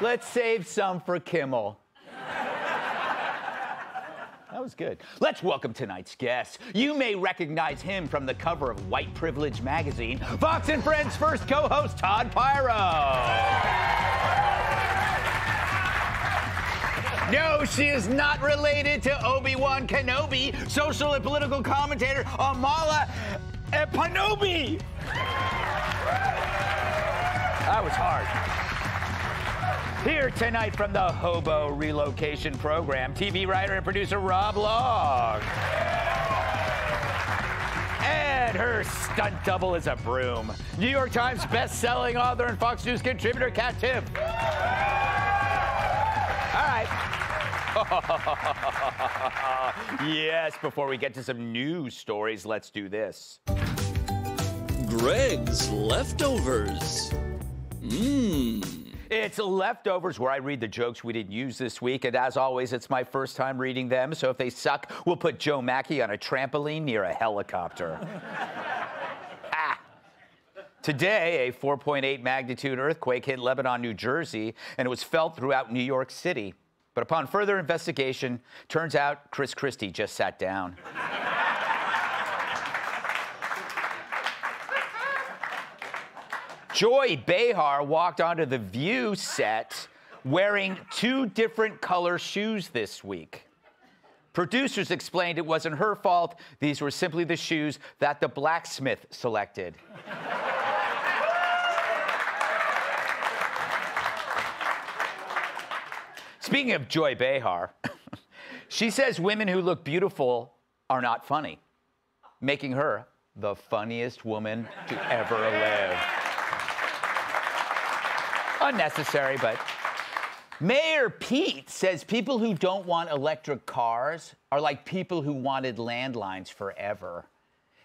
Let's save some for Kimmel. That was good. Let's welcome tonight's guest. You may recognize him from the cover of White Privilege magazine, Fox and Friends' first co-host, Todd Piro. No, she is not related to Obi-Wan Kenobi, social and political commentator Amala Epanobi. That was hard. Here tonight from the Hobo Relocation Program, TV writer and producer Rob Long. And her stunt double is a broom. New York Times best-selling author and Fox News contributor Kat Timpf. All right. Yes, before we get to some news stories, let's do this. Greg's Leftovers. It's Leftovers, where I read the jokes we didn't use this week, and as always, it's my first time reading them, so if they suck, we'll put Joe Mackey on a trampoline near a helicopter. Ah! Today, a 4.8 magnitude earthquake hit Lebanon, New Jersey, and it was felt throughout New York City. But upon further investigation, turns out Chris Christie just sat down. Joy Behar walked onto the View set wearing two different color shoes this week. Producers explained it wasn't her fault. These were simply the shoes that the blacksmith selected. Speaking of Joy Behar, she says women who look beautiful are not funny, making her the funniest woman to ever live. Unnecessary, but... Mayor Pete says people who don't want electric cars are like people who wanted landlines forever.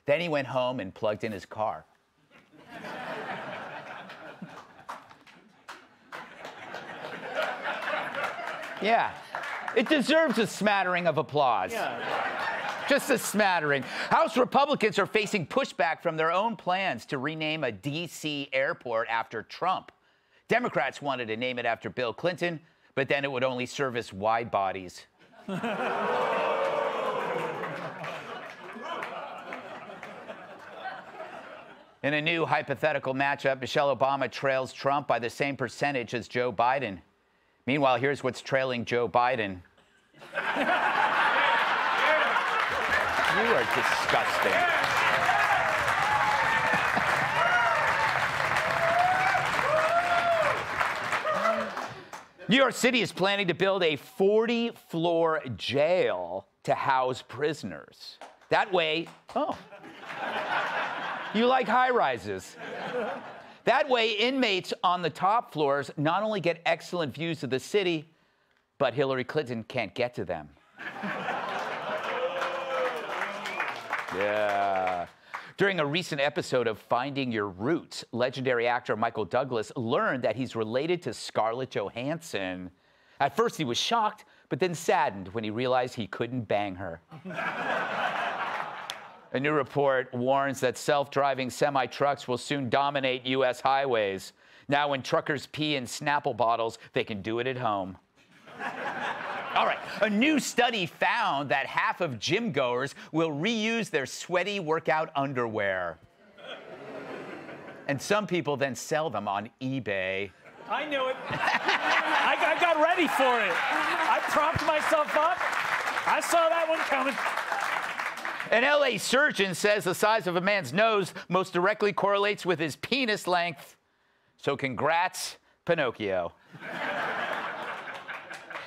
Then he went home and plugged in his car. Yeah. It deserves a smattering of applause. Yeah. Just a smattering. House Republicans are facing pushback from their own plans to rename a D.C. airport after Trump. Democrats wanted to name it after Bill Clinton, but then it would only service wide bodies. In a new hypothetical matchup, Michelle Obama trails Trump by the same percentage as Joe Biden. Meanwhile, here's what's trailing Joe Biden. You are disgusting. New York City is planning to build a 40-floor jail to house prisoners. That way, you like high-rises. That way, inmates on the top floors not only get excellent views of the city, but Hillary Clinton can't get to them. Yeah. During a recent episode of Finding Your Roots, legendary actor Michael Douglas learned that he's related to Scarlett Johansson. At first, he was shocked, but then saddened when he realized he couldn't bang her. A new report warns that self-driving semi-trucks will soon dominate U.S. highways. Now, when truckers pee in Snapple bottles, they can do it at home. All right, a new study found that half of gym-goers will reuse their sweaty workout underwear. And some people then sell them on eBay. I knew it. I got ready for it. I propped myself up. I saw that one coming. An LA surgeon says the size of a man's nose most directly correlates with his penis length. So congrats, Pinocchio.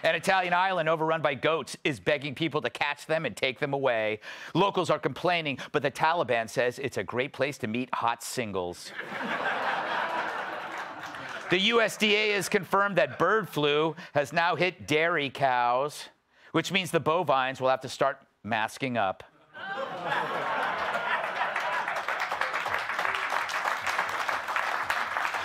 An Italian island overrun by goats is begging people to catch them and take them away. Locals are complaining, but the Taliban says it's a great place to meet hot singles. The USDA has confirmed that bird flu has now hit dairy cows, which means the bovines will have to start masking up.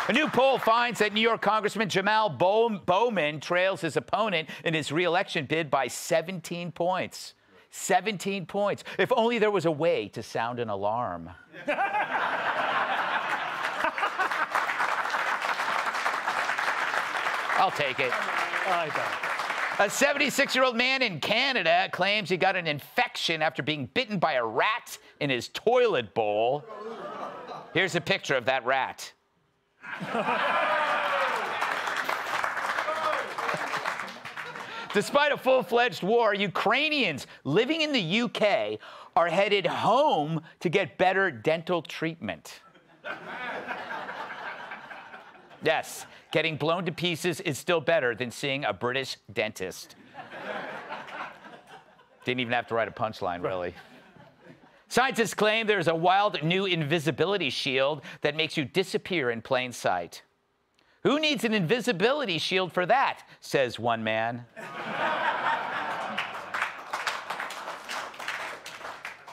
A new poll finds that New York Congressman Jamal Bowman trails his opponent in his re-election bid by 17 points. 17 points. If only there was a way to sound an alarm. I'll take it. I don't. A 76-year-old man in Canada claims he got an infection after being bitten by a rat in his toilet bowl. Here's a picture of that rat. Despite a full-fledged war, Ukrainians living in the UK are headed home to get better dental treatment. Yes, getting blown to pieces is still better than seeing a British dentist. Didn't even have to write a punchline, really. Scientists claim there's a wild new invisibility shield that makes you disappear in plain sight. Who needs an invisibility shield for that, says one man.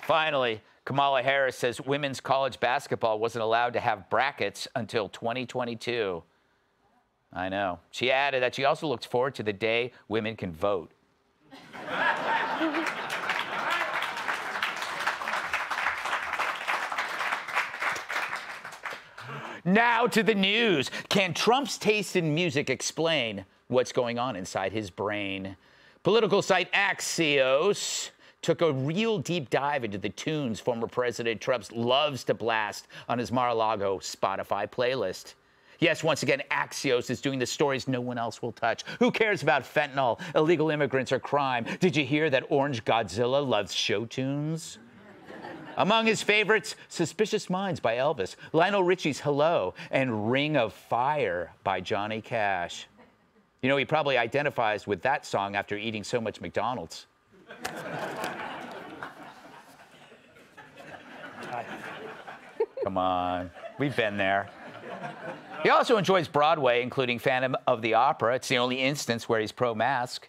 Finally, Kamala Harris says women's college basketball wasn't allowed to have brackets until 2022. I know. She added that she also looks forward to the day women can vote. Now to the news. Can Trump's taste in music explain what's going on inside his brain? Political site Axios took a real deep dive into the tunes former President Trump loves to blast on his Mar-a-Lago Spotify playlist. Yes, once again, Axios is doing the stories no one else will touch. Who cares about fentanyl, illegal immigrants, or crime? Did you hear that Orange Godzilla loves show tunes? Among his favorites, Suspicious Minds by Elvis, Lionel Richie's Hello, and Ring of Fire by Johnny Cash. You know, he probably identifies with that song after eating so much McDonald's. Come on, we've been there. He also enjoys Broadway, including Phantom of the Opera. It's the only instance where he's pro-mask.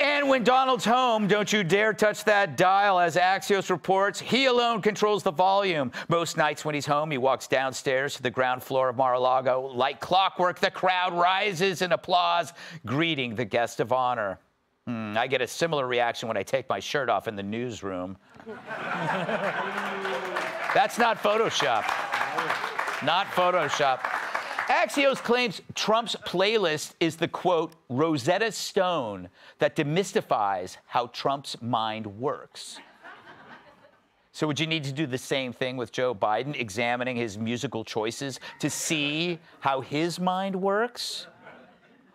And when Donald's home, don't you dare touch that dial. As Axios reports, he alone controls the volume. Most nights when he's home, he walks downstairs to the ground floor of Mar-a-Lago. Like clockwork, the crowd rises in applause, greeting the guest of honor. I get a similar reaction when I take my shirt off in the newsroom. That's not Photoshop. Not Photoshop. Axios claims Trump's playlist is the, quote, Rosetta Stone that demystifies how Trump's mind works. So would you need to do the same thing with Joe Biden, examining his musical choices to see how his mind works?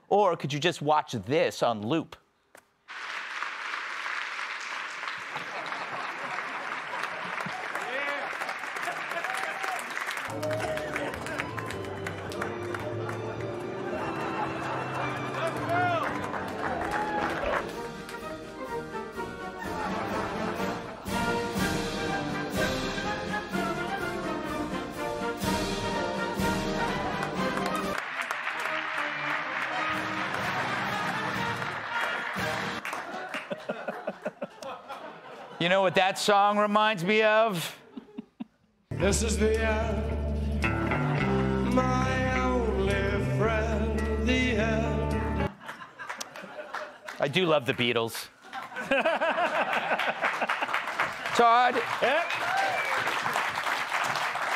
Or could you just watch this on loop? You know what that song reminds me of? This is the end, my only friend, the end. I do love the Beatles. Todd? Yep.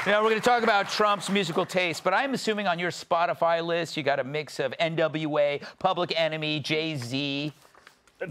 You know, we're going to talk about Trump's musical taste, but I'm assuming on your Spotify list you got a mix of NWA, Public Enemy, Jay Z.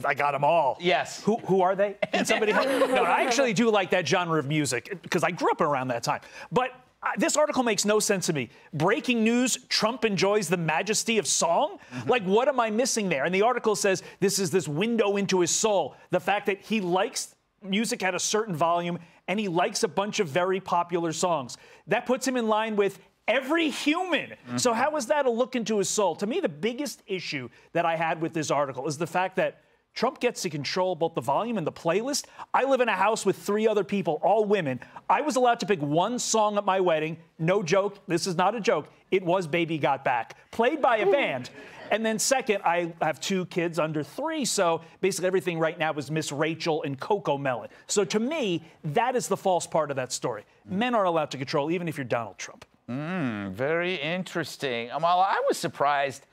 I got them all. Yes. Who are they? Can somebody help? No, I actually do like that genre of music because I grew up around that time. But this article makes no sense to me. Breaking news, Trump enjoys the majesty of song? Like, what am I missing there? And the article says this is this window into his soul, the fact that he likes music at a certain volume and he likes a bunch of very popular songs. That puts him in line with every human. So how is that a look into his soul? To me, the biggest issue that I had with this article is the fact that Trump gets to control both the volume and the playlist. I live in a house with 3 other people, all women. I was allowed to pick 1 song at my wedding. No joke. This is not a joke. It was Baby Got Back, played by a band. And then second, I have 2 kids under 3, so basically everything right now is Miss Rachel and Coco Melon. So to me, that is the false part of that story. Men are allowed to control, even if you're Donald Trump. Very interesting. Amala, I was surprised.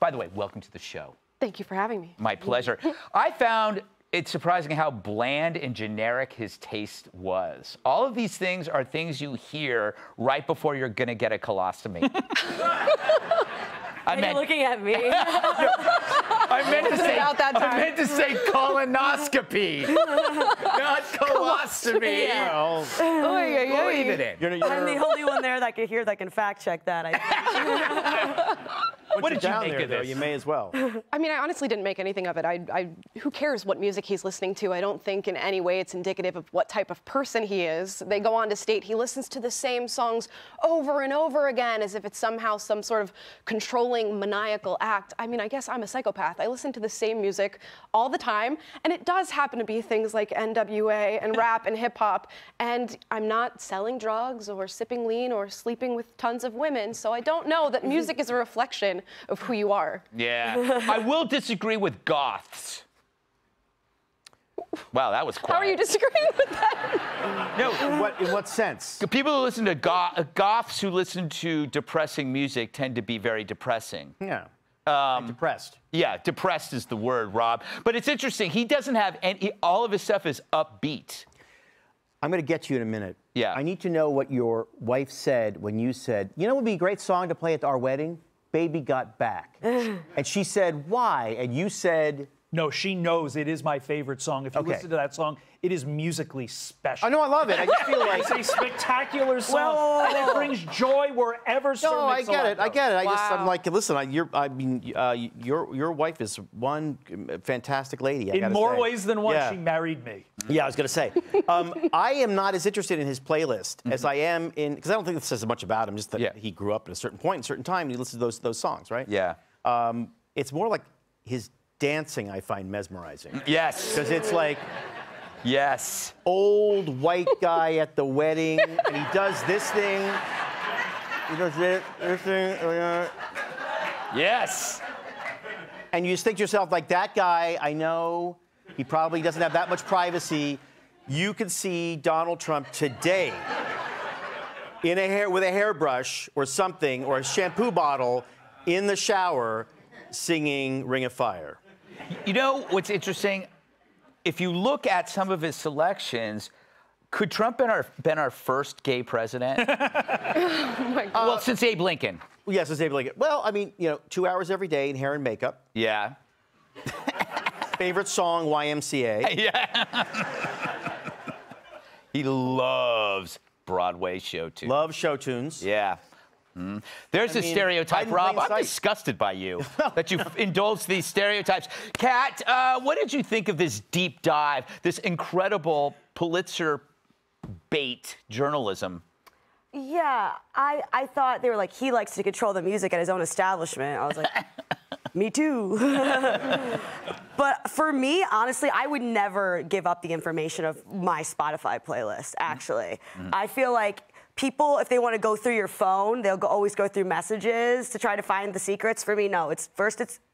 By the way, welcome to the show. Thank you for having me. My pleasure. I found it's surprising how bland and generic his taste was. All of these things are things you hear right before you're gonna get a colostomy. Are you looking at me? I meant to say colonoscopy, not colostomy. Yeah. Oh, leave it in. I'm the only one there that can hear that can fact check that. I think. What did you make of this? You may as well. I mean, I honestly didn't make anything of it. Who cares what music he's listening to? I don't think in any way it's indicative of what type of person he is. They go on to state he listens to the same songs over and over again as if it's somehow some sort of controlling, maniacal act. I mean, I guess I'm a psychopath. I listen to the same music all the time, and it does happen to be things like NWA and rap and hip-hop, and I'm not selling drugs or sipping lean or sleeping with tons of women, so I don't know that music is a reflection of who you are. Yeah. I will disagree with goths. Wow, that was quiet. How are you disagreeing with that? No, in what sense? People who listen to goths who listen to depressing music tend to be very depressing. Yeah. Like depressed. Yeah, depressed is the word, Rob. But it's interesting, he doesn't have any, all of his stuff is upbeat. I'm going to get you in a minute. Yeah. I need to know what your wife said when you said, you know what would be a great song to play at our wedding? Baby Got Back. And she said, why? And you said... No, she knows it is my favorite song. If you listen to that song, it is musically special. I know, I love it. I just feel like... It's a spectacular song. Well, it brings joy wherever I get it. Wow. I'm like, listen, your wife is one fantastic lady, In more ways than one, yeah. She married me. Yeah, I was going to say. I am not as interested in his playlist as I am in... Because I don't think this says much about him, just that he grew up at a certain point, a certain time, and he listened to those songs, right? Yeah. It's more like his... dancing, I find mesmerizing. Yes. Because it's like, yes, old white guy at the wedding, and he does this thing. He does this thing. Yes. And you just think to yourself, like, that guy, I know, he probably doesn't have that much privacy. You could see Donald Trump today in a hair, with a hairbrush or something, or a shampoo bottle in the shower singing Ring of Fire. You know what's interesting? If you look at some of his selections, could Trump have been our first gay president? Oh my God. Well, since Abe Lincoln. Yes, yeah, since Abe Lincoln. Well, I mean, you know, 2 hours every day in hair and makeup. Yeah. Favorite song, YMCA. Yeah. He loves Broadway show tunes. Loves show tunes. Yeah. Mm. There's a stereotype, Rob. I'm disgusted by you that you indulge these stereotypes. Kat, what did you think of this deep dive, this incredible Pulitzer bait journalism? Yeah, I thought they were like, he likes to control the music at his own establishment. I was like, me too. But for me, honestly, I would never give up the information of my Spotify playlist, actually. I feel like people, if they want to go through your phone, they'll always go through messages to try to find the secrets. For me, no. It's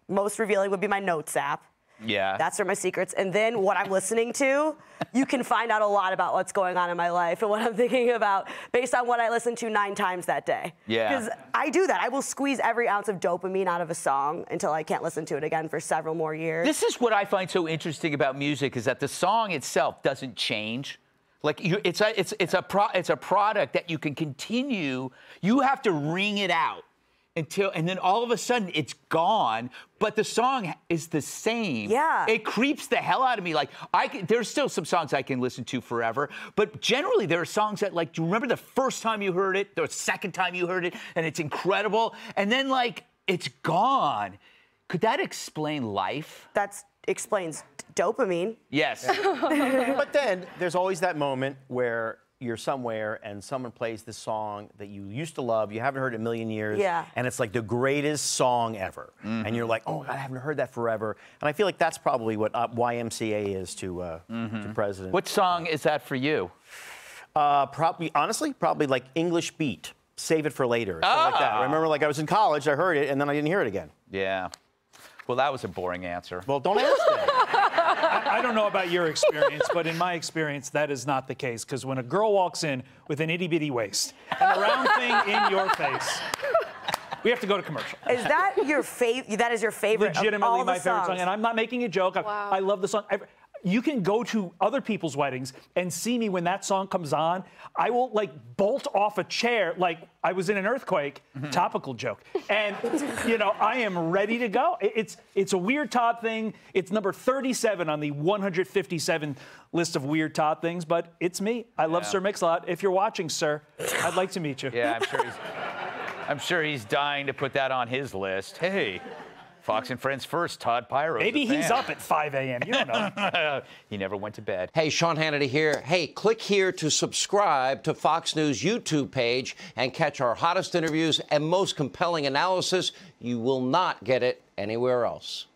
most revealing would be my Notes app. Yeah. That's where my secrets. And then what I'm listening to, you can find out a lot about what's going on in my life and what I'm thinking about based on what I listen to 9 times that day. Yeah. Because I do that. I will squeeze every ounce of dopamine out of a song until I can't listen to it again for several more years. This is what I find so interesting about music is that the song itself doesn't change. Like, it's a product that you can continue. You have to wring it out until, and then all of a sudden it's gone, but the song is the same. Yeah. It creeps the hell out of me. Like, there's still some songs I can listen to forever, but generally there are songs that, like, do you remember the first time you heard it, the second time you heard it, and it's incredible, and then, like, it's gone. Could that explain life? That explains dopamine. Yes. But then there's always that moment where you're somewhere and someone plays the song that you used to love, you haven't heard in a million years, and it's like the greatest song ever. And you're like, oh, God, I haven't heard that forever. And I feel like that's probably what YMCA is to president. What song is that for you? Honestly, probably like English Beat, Save It For Later, something like that. I remember, like, I was in college, I heard it, and then I didn't hear it again. Yeah. Well, that was a boring answer. Well, don't ask that. I don't know about your experience, but in my experience, that is not the case. Because when a girl walks in with an itty-bitty waist and a round thing in your face, we have to go to commercial. Is that your favorite? That is your favorite. Legitimately, of all my favorite song, and I'm not making a joke. Wow. I love the song. You can go to other people's weddings and see me when that song comes on. I will, like, bolt off a chair like I was in an earthquake. Mm-hmm. Topical joke. And, you know, I am ready to go. It's a Weird Todd thing. It's number 37 on the 157 list of Weird Todd things, but it's me. I love Sir Mix-a-Lot. If you're watching, sir, I'd like to meet you. Yeah, I'm sure he's dying to put that on his list. Hey. Fox and Friends first, Todd Piro. Maybe he's up at 5 a.m. You don't know. He never went to bed. Hey, Sean Hannity here. Hey, click here to subscribe to Fox News YouTube page and catch our hottest interviews and most compelling analysis. You will not get it anywhere else.